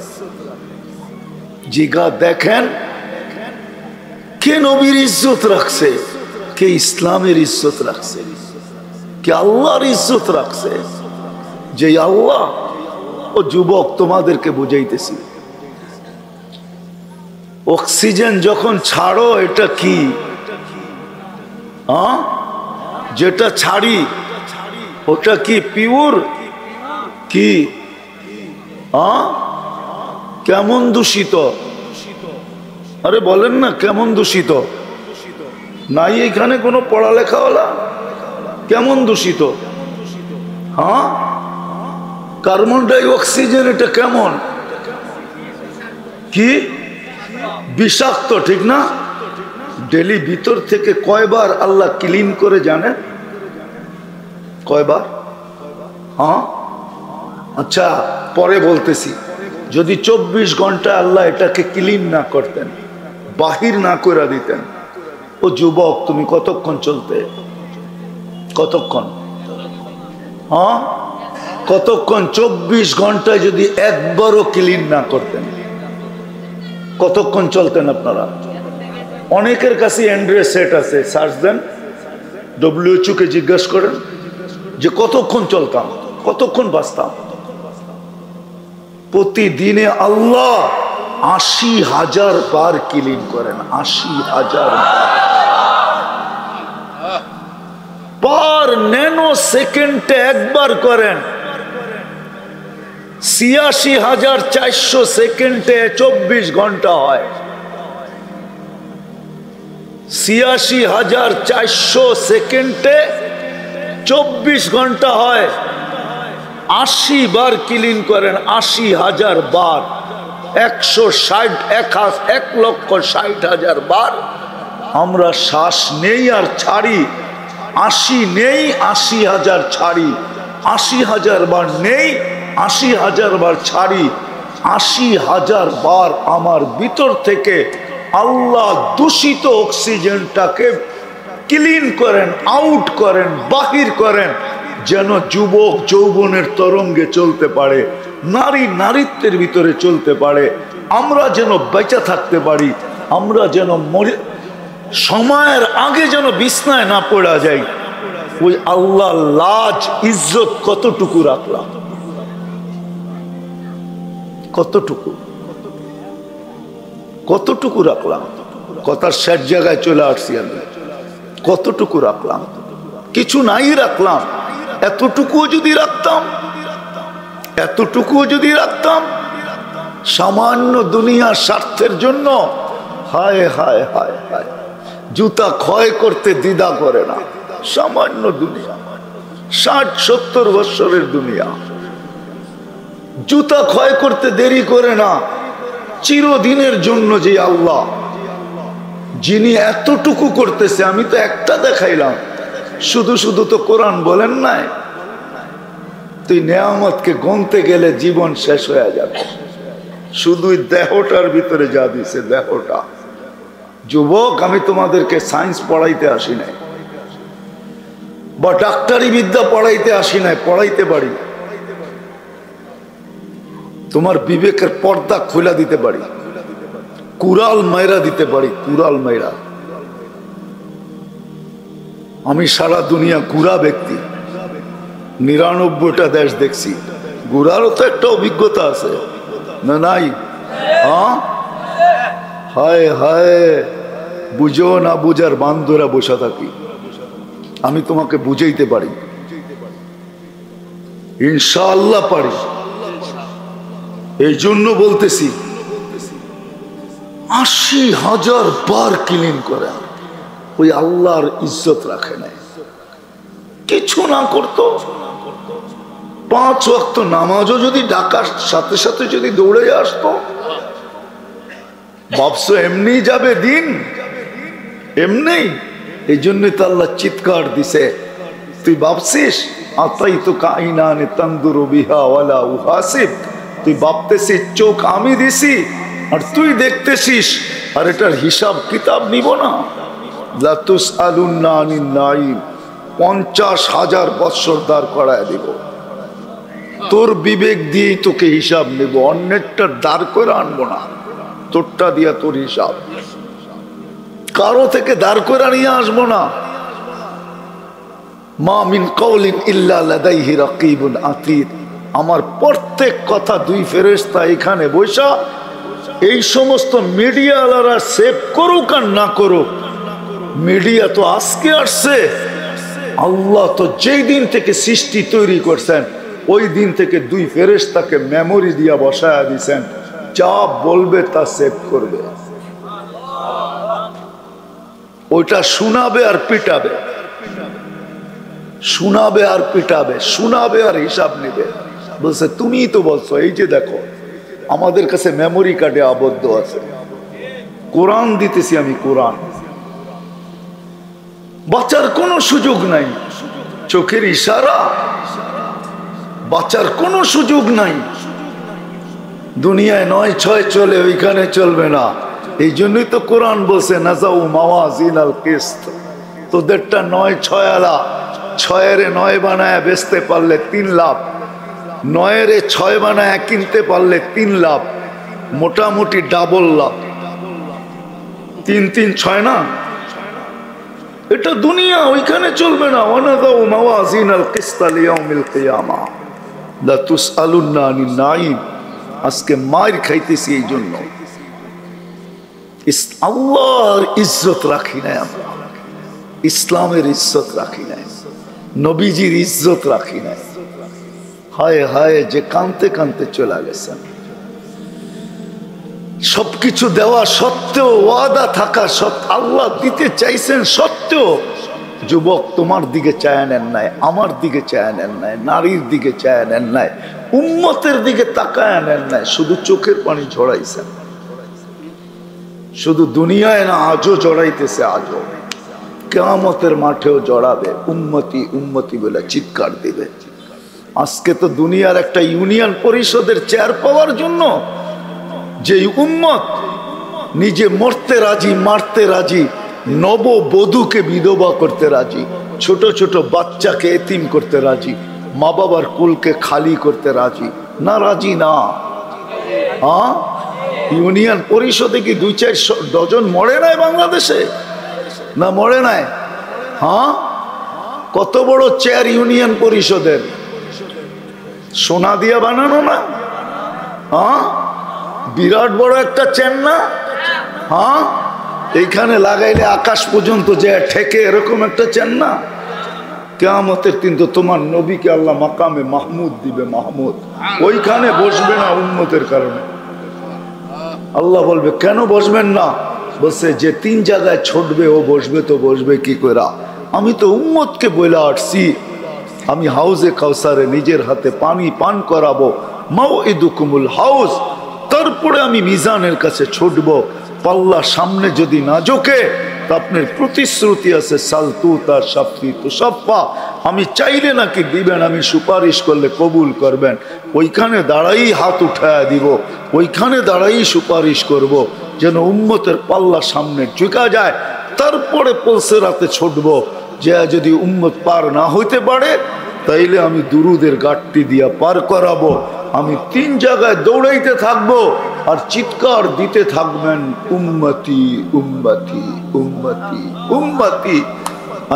জিগা দেখেন কে নবীর ইজ্জত রাখছে, কে ইসলামের ইজ্জত রাখছে, কে আল্লাহর ইজ্জত রাখছে। যে আল্লাহ, ও যুবক তোমাদেরকে বুঝাইতেছি, অক্সিজেন যখন ছাড়ো এটা কি? যেটা ছাড়ি ওটা কি পিওর? কি কেমন দূষিত? আরে বলেন না, কেমন দূষিত? নাই এখানে কোনো পড়ালেখাওয়ালা? কেমন দূষিত? কার্বন ডাই অক্সাইড, এটা কেমন? কি বিষাক্ত, ঠিক না? ডেলি ভিতর থেকে কয়বার আল্লাহ ক্লিন করে জানেন? কয়বার? हाँ अच्छा परे बोलतेसी यदि 24 घंटा आल्ला एटाके क्लीन ना करतें बाहिर ना करा दितें ओ युवक तुमी कतक्षण चलते कतक्षण हाँ कतक्षण 24 घंटा यदि एकबारो क्लीन ना करतें कतक्षण चलतें आपनारा अनेकेर काछे एड्रेस सेट आछे सार्च देन डब्ल्यूएचओ के जिज्ञासा करें जो कतक्षण चलताम कतक्षण बाँचताम प्रतिदिने अल्लाह 80,000 बार क्लीन करें 80,000 पर नैनो सेकेंडे एक बार करें 86,400 सेकेंडे 24 घंटा है 86,400 सेकेंडे 24 घंटा है 80 बार क्लीन करें 80,000 बार 1,60,000 बार हमरा श्वास नहीं और छाड़ी 80 नहीं 80,000 छाड़ी 80,000 बार नहीं 80,000 बार छाड़ी 80,000 बार आमार भीतर थेके अल्लाह दूषित अक्सिजेनटाके क्लीन करें आउट करें बाहिर करें जेनो जुबोक जौबनेर तरंगे चलते पारे नारी नारित्वेर भीतरे चलते पारे आम्रा जेनो बेंचे थाकते पारी आम्रा जेनो मरे समयेर आगे जेनो बिछनाय ना पड़ा जाई ओई आल्लाह लाज इज्जत कतटुकु राखलाम कतटुकु कतटुकु राखलाम कतार शेष जायगाय चले आसछि आमि कतटुकु राखलाम किछु नाई राखलाम एतटुकु यदि रखतम एतटुकु यदि रखतम सामान्य दुनिया स्वार्थेर जन्य हाय हाय हाय हाय जूता क्षय करते द्विधा करे ना सामान्य दुनिया 60-70 बछरेर दुनिया जूता क्षय करते देरी करे ना चिरदिनेर जन्य जे आल्लाह जिनि एतटुकु करतेछे आमि तो एकटा देखाइलाम शुधु शुधु तो कुरान बोलें ना तुई नियामत के गुनते गेले जीवन शेष हो जाए शुधु देहटार भीतरे जा दिछे देहटा युवक आमि तुम्हादेरके साइंस पढ़ाइते आसि नाई बा डाक्तारी विद्या पढ़ाइते आसि नाई पढ़ाइते पारी तुम्हार विवेकेर पर्दा खुला दिते पारी कुराल माइरा दिते पारी कुराल माइरा आमी सारा दुनिया घुरा व्यक्ति 99टा देश देखी घुरारो तो एक अभिज्ञता आछे ना नाई हाँ हाय हाय बुझो ना बुझार बान धरे बसा थाकी आमी तुम्हें बुझाइते पारी इंशाअल्लाह पारी एइजोन्नो बोलतेछि 80,000 बार क्लीन करा कोई आल्लाहर इज्जत रखे ना किछु ना करतो 5 वक्त नामाजो यदि डाकार साथे साथे यदि दौड़े आसतो भाबछो एमनी जाबे दिन एमनी एजन्य तो आल्लाह चित्कार दिसे तुई भाबछिस आताइतु काइनाने तंदुरु बिहा वाला उहासिब तुई भाबतेछिस चोख आमी दिछि और तुई देखतेछिस और एटार हिसाब किताब निब ना 50,000 बत्सर दाड़ कराया देव तोर विवेक दिए तोके हिसाब नेब अन्येरटा दाड़ करे आनबो ना तोरटा दिया तोर हिसाब कारो थेके दाड़ करे निये आसबो ना मा मिन कौलिन इल्ला लदाइहि रकीबुन आतीद आमार प्रत्येक कथा दुई फेरेश्ता एखाने बसा एई समस्त मिडियावालारा सेव करुक आर ना करुक मीडिया तो आज के आसे अल्लाह तो जे दिन थेके सृष्टि तैरी करछेन ओई दिन थेके दुई फेरेश्ताके मेमोरी दिया बसाया दिछेन जा बोलबे ता सेव करबे ओइटा शुनाबे आर पिटाबे शुनाबे आर पिटाबे शुनाबे आर हिसाब नेबे बोलछे तुमिई तो बोलछो एई जे देखो आमादेर काछे मेमोरी कार्डे आबद्ध आछे कुरान दितेछि आमि कुरान बाचार कोनो सुयोग नहीं चोखेर इशारा बाचार कोनो सुयोग नाई दुनिया नय छय चले ओइखाने चलबे ना। एइजन्যই तो कुरान बोले नाजाउ मावाजिनाल किस्त तोदेरटा नय छय आला छयेर नय बानाया बेचते पारले 3 लाख नयेर छय बानाया किनते पारले 3 लाख मोटामुटी डबल लाभ 3-3-6 ना এটা দুনিয়া ওইখানে চলবে না। ওয়ানাদাউ মাওয়াজিনাল কিসতা লিয়াউমিল কিয়ামা লা তুসআলুনা আনিন নাইম। আজকে মার খাইতেছি এই জন্য আল্লাহর ইজ্জত রাখি না আমরা, ইসলামের ইজ্জত রাখি না, নবীজির ইজ্জত রাখি না। হায় হায় যে কানতে কানতে চলে গেছেন। সবকিছু দেওয়া সত্ত্বেও ওয়াদা থাকা সত্ত্বেও আল্লাহ দিতে চাইছেন সত্ত্বেও যুবক তোমার দিকে চায় নেন নাই, আমার দিকে চায় নেন নাই, নারীর দিকে চায় নেন নাই, উম্মতের দিকে তাকায় নেন নাই, শুধু চোখের পানি ঝরাইছেন। শুধু দুনিয়ায় না আজও জড়াইতেছে, আজও কিয়ামতের মাঠেও জড়াবে, উম্মতি উম্মতি বলে চিৎকার দিবে। আজকে তো দুনিয়ার একটা ইউনিয়ন পরিষদের চেয়ার পাওয়ার জন্য যে উম্মত নিজে মরতে রাজি মারতে রাজি, নববধূকে বিধবা করতে রাজি, ছোট ছোট বাচ্চাকে এতিম করতে রাজি, মা বাবার কুলকে খালি করতে রাজি না, রাজি না। হ্যাঁ ইউনিয়ন পরিষদে কি 2-4 ডজন মরে নাই বাংলাদেশে? না মরে নাই। হ্যাঁ কত বড় চেয়ার ইউনিয়ন পরিষদের, সোনা দিয়া বানানো না, হ্যাঁ বিরাট বড় একটা চেন না। হ্যাঁ এইখানে লাগাইলে আকাশ পর্যন্ত যে ঠেকে এরকম একটা চেন না। কিয়ামতের দিন তো তোমার নবীকে আল্লাহ মাকামে মাহমুদ দিবে, মাহমুদ ওইখানে বসবে না উম্মতের কারণে। আল্লাহ বলবে কেন বসবেন না? বলছে যে 3 জায়গায় ছুটবে ও বসবে, তো বসবে কি করে? আমি তো উম্মতকে বলে আসছি আমি হাউজে কাউসারে নিজের হাতে পানি পান করাবো, মাউইদুকুমুল হাউজ, তারপরে আমি মিজানের কাছে ছুটব, পাল্লা সামনে যদি না জোকে তা আপনার প্রতিশ্রুতি আছে সালতুতা শাফি তুসাফা, আমি চাইলে নাকি দিবেন, আমি সুপারিশ করলে কবুল করবেন। ওইখানে দাঁড়াই হাত উঠায়া দিব, ওইখানে দাঁড়াই সুপারিশ করব যেন উম্মতের পাল্লা সামনে ঝুঁকা যায়, তারপরে পলসে রাতে ছুটব, যে যদি উম্মত পার না হইতে পারে তাইলে আমি দুরুদের গাঁটটি দিয়া পার করাবো। আমি 3 জায়গায় দৌড়াইতে থাকবো আর চিৎকার দিতে থাকবেন উম্মতি উম্মতি উম্মতি উম্মতি।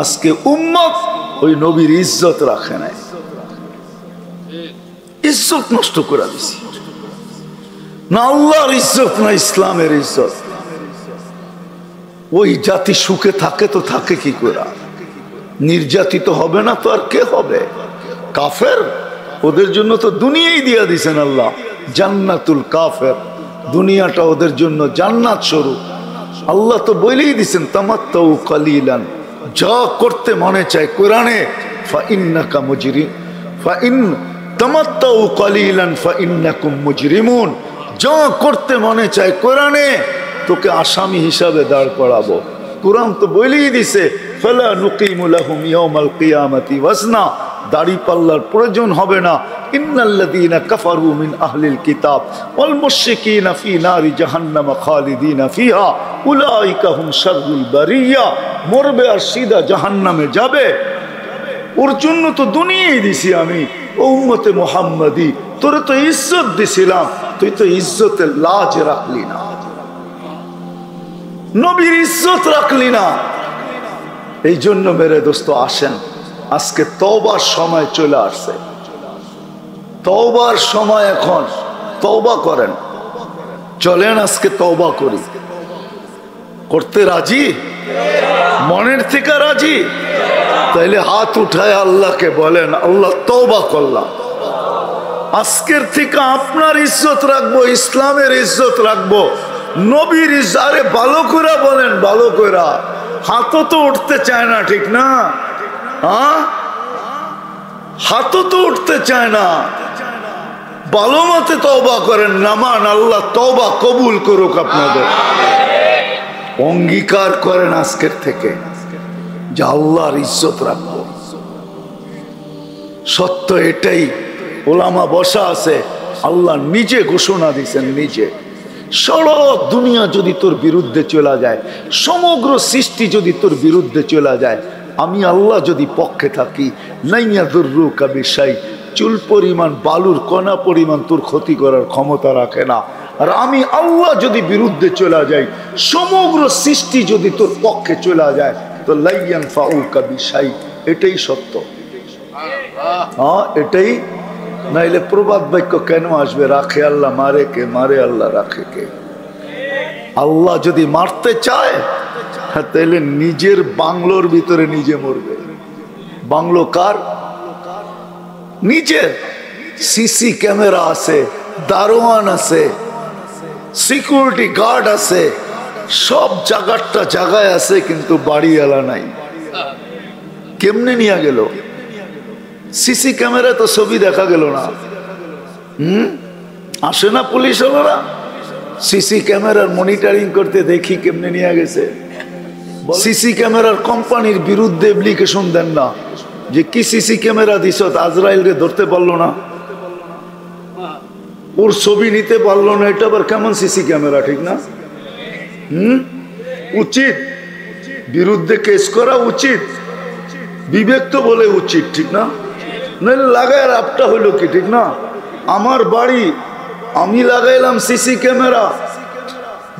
আজকে উম্মত ওই নবীর ইজ্জত রাখে না, ইজ্জত নষ্ট করে দিছি না, আল্লাহর ইজ্জত না ইসলামের ইজ্জত। ওই জাতি সুখে থাকে তো থাকে কি করে? নির্যাতিত হবে না তো আর কে হবে? কাফের, ওদের জন্য তো দুনিয়াই দিয়া দিছেন আল্লাহ, জান্নাতুল কাফের, দুনিয়াটা ওদের জন্য জান্নাত স্বরূপ। আল্লাহ তো বলেই দিছেন তামাত্তাউ কালিলান, যা করতে মনে চায় কোরআনে ফাইন্নাকা মুজরিম ফাইন তামাত্তাউ কালিলান ফাইন্নাকুম মুজরিমুন, যা করতে মনে চায় কোরআনে তোকে আসামি হিসাবে দাঁড় করাবো। কোরআন তো বলেই দিছে ফালা নুকিমু লাহুম ইয়াউমাল কিয়ামাতি ওয়াজনা, দাড়ি পাল্লার প্রয়োজন হবে না। ইন্নাল্লাযীনা কাফারু মিন আহলিল কিতাব ওয়াল মুশরিকিনা ফি নারি জাহান্নাম খালিদিনা ফিহা উলাইকা হুম শাররুল বারিয়া, মরবে আর সিধা জাহান্নামে যাবে। ওর জন্য তো দুনিয়াই দিছি আমি, ও উম্মতে মুহাম্মাদি তোরে তো ইজ্জত দিছিলাম, তুই তো ইজ্জতের লাজ রাখলি না, নবীর ইজ্জত রাখলি না। এই জন্য মেরে দোস্ত আসেন, আজকে তওবার সময় চলে আসছে, তওবার সময় এখন, তওবা করেন, চলেন আজকে তওবা করি। করতে রাজি, মনের থেকে রাজি? তাইলে হাত উঠায় আল্লাহকে বলেন আল্লাহ তওবা করলাম, আজকের থেকে আপনার ইজ্জত রাখবো, ইসলামের ইজ্জত রাখবো, নবীর ইজ্জত। আরে ভালো করে বলেন, ভালো করে। হাতও তো উঠতে চায় না, ঠিক না? হাতও তো উঠতে চায় না। ভালো মতে তওবা করেন, নামান, আল্লাহ তওবা কবুল করুক আপনাদের। অঙ্গীকার করেন আজকের থেকে যে আল্লাহর ইজ্জত রাখবো। সত্য এটাই, ওলামা বসা আছে, আল্লাহ নিজে ঘোষণা দিয়েছেন নিজে। সড়ক দুনিয়া যদি তোর বিরুদ্ধে চলে যায়, সমগ্র সৃষ্টি যদি তোর বিরুদ্ধে চলে যায়, আমি আল্লাহ যদি পক্ষে থাকি, নাইয়া দুর্রু কাবিশাই, চুল পরিমাণ বালুর কণা পরিমাণ তোর ক্ষতি করার ক্ষমতা রাখে না। আর আমি আল্লাহ যদি বিরুদ্ধে চলে যাই, সমগ্র সৃষ্টি যদি তোর পক্ষে চলে যায়, তো লাইয়ান ফাউ কাবিশাই, এটাই সত্য। হ্যাঁ এটাই, নাইলে প্রবাদ বাক্য কেন আসবে? রাখে আল্লাহ, মারে কে? মারে আল্লাহ, রাখে কে? আল্লাহ যদি মারতে চায় তাহলে নিজের বাংলোর ভিতরে নিজে মরবে। বাংলো কার? নিজের। সিসি ক্যামেরা আছে, দারোয়ান আছে, সিকিউরিটি গার্ড আছে, সব জায়গাটা জায়গায় আছে, কিন্তু বাড়িওয়ালা নাই। কেমনে নিয়ে গেল? সিসি ক্যামেরা তো ছবি দেখা গেল না। আসে না পুলিশওয়ালারা সিসি ক্যামেরার মনিটরিং করতে, দেখি কেমনে নিয়ে গেছে। সিসি ক্যামেরার কোম্পানির বিরুদ্ধে অ্যাপ্লিকেশন দেন না যে কি সিসি ক্যামেরা দিছ, আজরাইলকে ধরতে পারলো না, ওর ছবি নিতে পারলো না। এটা আবার কেমন সিসি ক্যামেরা? ঠিক না? উচিত বিরুদ্ধে কেস করা উচিত, বিবেক তো বলে উচিত, ঠিক না? নাহলে লাগায় আপটা হইলো কি? ঠিক না? আমার বাড়ি আমি লাগাইলাম সিসি ক্যামেরা,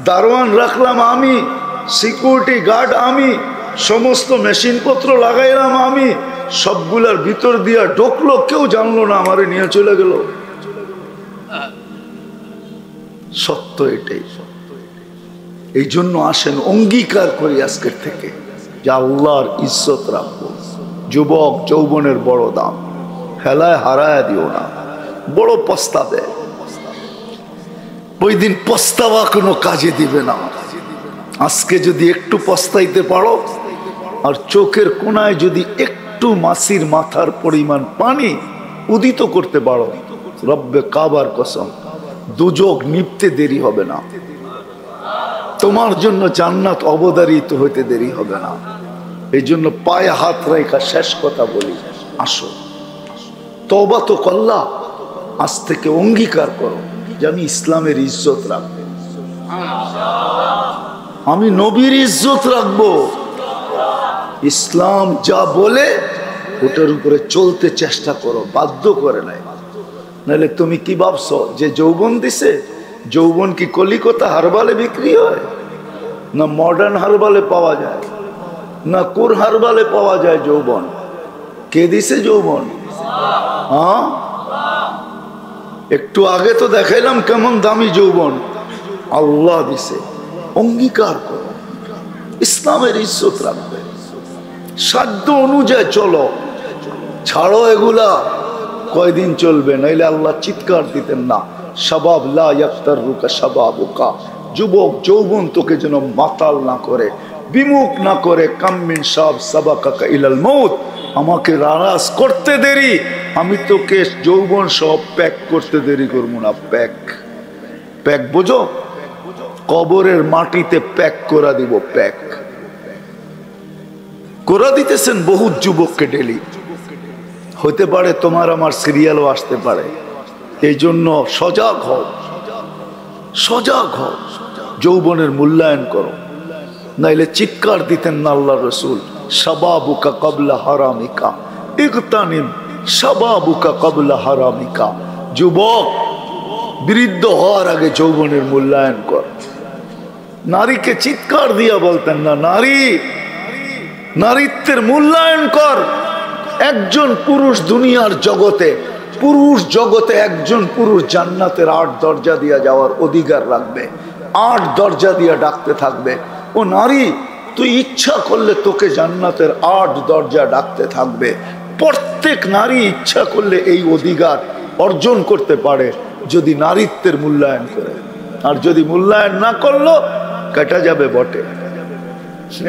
দারোয়ান রাখলাম আমি, সিকিউরিটি গার্ড আমি, সমস্ত মেশিনপত্র লাগাইলাম আমি, সবগুলার ভিতর দিয়া ঢোকলো, কেউ জানলো না, আমারে নিয়ে চলে গেল। সত্য এটাই। এই জন্য আসেন অঙ্গীকার করি আজকের থেকে যে আল্লাহর ইজ্জত রাখবো। যুবক যৌবনের বড় দাম, হেলায় হারায় দিও না। বড় পস্তা দেয়, ওই দিন পস্তাওয়া কোনো কাজে দিবে না। আজকে যদি একটু পস্তাইতে পারো, আর চোখের কোনায় যদি একটু মাছির মাথার পরিমাণ পানি উদিত করতে পারো, রব্বে কাবার কসম, দুজক নিপতে দেরি হবে না, তোমার জন্য জান্নাত অবধারিত হইতে দেরি হবে না। এই জন্য পায়ে হাত রেখা শেষ কথা বলি, আসো তওবা তো করলা, আজ থেকে অঙ্গীকার করো যে আমি ইসলামের ইজ্জত রাখবো, আমি নবীর ইজ্জত রাখবো, ইসলাম যা বলে ওটার উপরে চলতে চেষ্টা করো, বাধ্য করে নাই। নাহলে তুমি কি ভাবছো যে যৌবন দিছে, যৌবন কি কলিকাতা হারবালে বিক্রি হয়? না মডার্ন হারবালে পাওয়া যায়, না কোর হারবালে পাওয়া যায় যৌবন। কে দিছে যৌবন? হ্যাঁ, একটু আগে তো দেখাইলাম কেমন দামি যৌবন আল্লাহ দিছে। অঙ্গীকার করো, ইসলামের ইজ্জত রাখবে, সাধ্য অনুযায়ী চলো, ছাড়ো এগুলা। কয়দিন চলবে? নাইলে আল্লাহ চিৎকার দিতেন না, শাবাব লা ইয়াক্তারুকা শাবাবুকা, যুবক যৌবন তোকে যেন মাতাল না করে, বিমুখ না করে। কাম্মিন সাব সাবাকাকা ইলাল মউত, আমাকে নারাজ করতে দেরি, আমি তোকে যৌবন সব প্যাক করতে দেরি করব না। প্যাক, প্যাক বোঝো? কবরের মাটিতে প্যাক করা দিব। প্যাক করা দিতেছেন বহুত যুবককে ডেলি। হতে পারে তোমার আমার সিরিয়ালও আসতে পারে। এই জন্য সজাগ হও, সজাগ হও, যৌবনের মূল্যায়ন করো। নাইলে চিৎকার দিতেন না আল্লাহ রসুল, শাবাবুকা কবলা হারামিকা ইগতানিম, শাবাবুকা কবলা হারামিকা, যুবক বৃদ্ধ হওয়ার আগে যৌবনের মূল্যায়ন কর। নারীকে চিৎকার দিয়া বলতেন না, নারী, নারীত্বের মূল্যায়ন কর। একজন পুরুষ দুনিয়ার জগতে, পুরুষ জগতে একজন পুরুষ জান্নাতের 8 দরজা দিয়া যাওয়ার অধিকার রাখবে, 8 দরজা দিয়া ডাকতে থাকবে। ও নারী, তুই ইচ্ছা করলে তোকে জান্নাতের 8 দরজা ডাকতে থাকবে। প্রত্যেক নারী ইচ্ছা করলে এই অধিকার অর্জন করতে পারে, যদি নারীত্বের মূল্যায়ন করে। আর যদি মূল্যায়ন না করলো, কাটা যাবে বটে,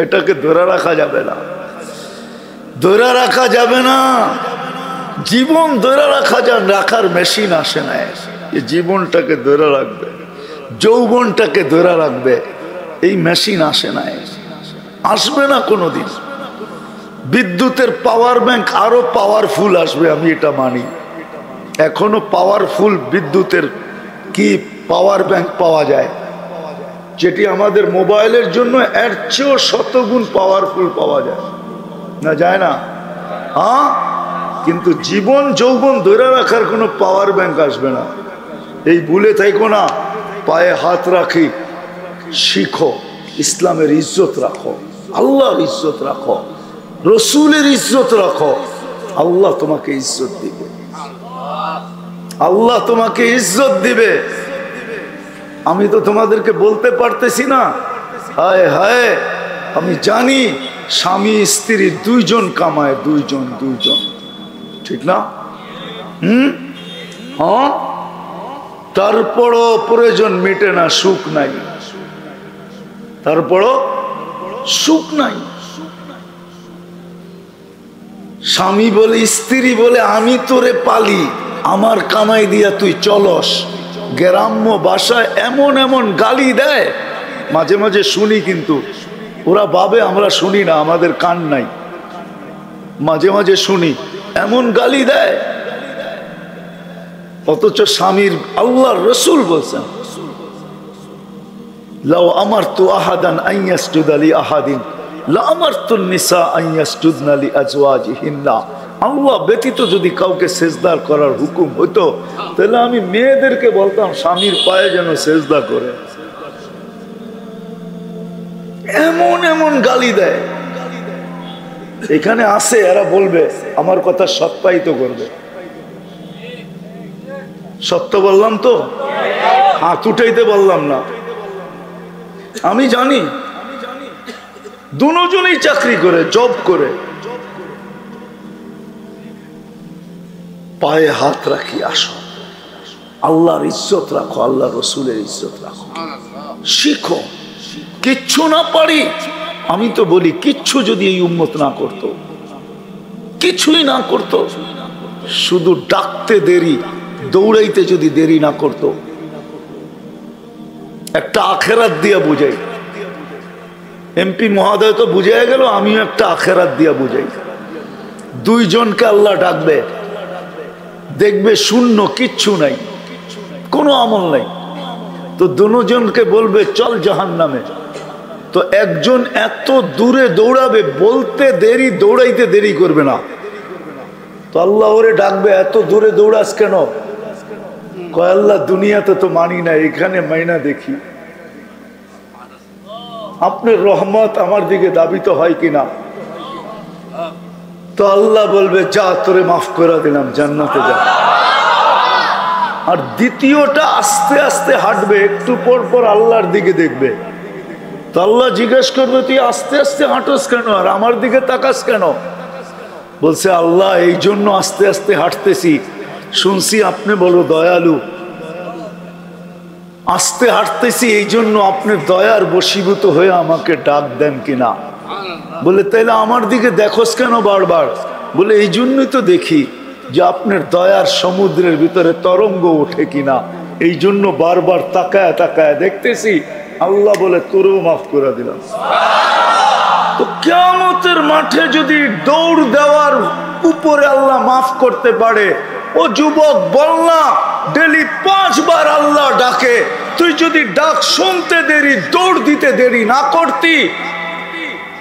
এটাকে ধরে রাখা যাবে না, ধরে রাখা যাবে না। জীবন ধরে রাখা যায়, রাখার মেশিন আসে না। এই জীবনটাকে ধরে রাখবে, যৌবনটাকে ধরে রাখবে, এই মেশিন আসে না, আসবে না কোনোদিন। বিদ্যুতের পাওয়ার ব্যাংক আরো পাওয়ারফুল আসবে, আমি এটা মানি। एखोनो पावरफुल विद्युतेर की पावर बैंक पावा जाए जेटी आमादेर मोबाइलेर जोन्नो एर चेये शतगुण पावरफुल पावा जाए ना जाए ना हाँ किन्तु जीवन यौवन धरे राखार कोनो पावर बैंक आसबे ना। एई भूले थाइको ना पाये हाथ राखी शिखो इस्लामेर इज्जत राखो आल्लाहर इज्जत राखो रसूलेर इज्जत राखो आल्लाह तुम्हें इज्जत दिबे आल्लाह तुम्हें इज्जत दिबे। आमी तो तुम्हादेरके बोलते पारतेछि ना हाय हाय आमी जानी स्वामी स्त्री दुइजन कामाय दुइजन दुइजन ठीक ना हाँ तारपरो प्रयोजन मेटे ना सुख नाई तारपरो सुख नाई स्वामी बोले स्त्री बोले आमी तोरे पाली आमार कामाई दिया तुई चलस ग्राम्य भाषाय एमन एमन गाली देय माझे माझे शुनी किन्तु ओरा भावे आमरा शुनी ना आमादेर कान नाई माझे माझे शुनी एमन गाली देय অথচ স্বামীর আল্লাহর রাসূল বলেন লাও আমারতু আহাদান আইয়াসজুদা লি আহাদিন লা আমারতুন নিসা আইয়াসজুদনা লি আজওয়াজিহিন্না। আল্লাহ ব্যতীত যদি কাউকে সিজদা করার হুকুম হতো তাহলে আমি মেয়েদেরকে বলতাম স্বামীর পায়ে যেন সিজদা করে। এমন এমন গালি দেয় এখানে আসে এরা বলবে আমার কথা সত্যায়িত করবে सत्य बोललाम तो हाथ उठाइते बोललाम ना आमी जानी दोनों जनी चाकरी करे जॉब करे पाए हाथ रखी आसो आल्लाहर इज्जत रखो आल्लाह रसूलेर इज्जत रखो शिखो किच्छु ना पारी आमी तो बोली किच्छु जदि एई उम्मत ना करतो किछुई ना करतो शुधु डाकते देरी दौड़ाइते जदि देरी ना करतो एकटा आखिरात दिया बुझाई एमपी महोदय तो बुझाया गेलो आमिओ एकटा आखिरात दिया बुझाई दुइजनके आल्लाह डाकबे देखबे शून्य किच्छु नाई कोनो আমল নাই तो दोनो जनके बोलबे चल জাহান্নামে तो एकजन एत दूरे दौड़ाबे बोलते देरी दौड़ाइते देरी करबे ना तो আল্লাহ ওরে ডাকবে এত দূরে দৌড়াস কেন কয় আল্লাহ দুনিয়াতে তো মানি না এখানে মাইনা দেখি আপনার রহমত আমার দিকে দাবিত হয় কিনা তো আল্লাহ বলবে যা তোরে মাফ করে দিলাম জান্নাতে যা। আর দ্বিতীয়টা আস্তে আস্তে হাঁটবে একটু পর পর আল্লাহর দিকে দেখবে তো আল্লাহ জিজ্ঞেস করবে তুই আস্তে আস্তে হাঁটস কেন আর আমার দিকে তাকাস কেন বলছে আল্লাহ এই জন্য আস্তে আস্তে হাঁটতেছি শুনছি আপনি বড় দয়ালু আস্তে হাঁটতেছি এই জন্য আপনি দয়ার বশীভূত হয়ে আমাকে ডাক দেন কিনা বলে তাইলে আমার দিকে দেখোস কেন বারবার বলে এই জন্যই তো দেখি যে আপনার দয়ার সমুদ্রের ভিতরে তরঙ্গ ওঠে কিনা এই জন্য বারবার তাকায় তাকায় দেখতেছি আল্লাহ বলে তোরও মাফ করে দিলাম। तो কিয়ামতের মাঠে যদি দৌড় দেওয়ার উপরে আল্লাহ মাফ করতে পারে ও যুবক বলনা ডেলি 5 বার আল্লাহ ডাকে তুই যদি ডাক শুনতে দেরি দৌড় দিতে দেরি না করতি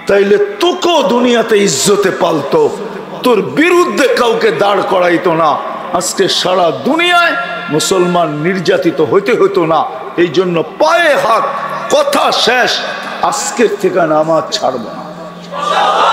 তাইলে তোকে দুনিয়াতে ইজ্জতে পালতো তোর বিরুদ্ধে কাউকে দাঁড় করাইতো না আজকে সারা দুনিয়ায় মুসলমান নির্যাতিত হইতে হতো না। এই জন্য পায়ে হাত কথা শেষ আজকের থেকে নামাজ ছাড়ব না।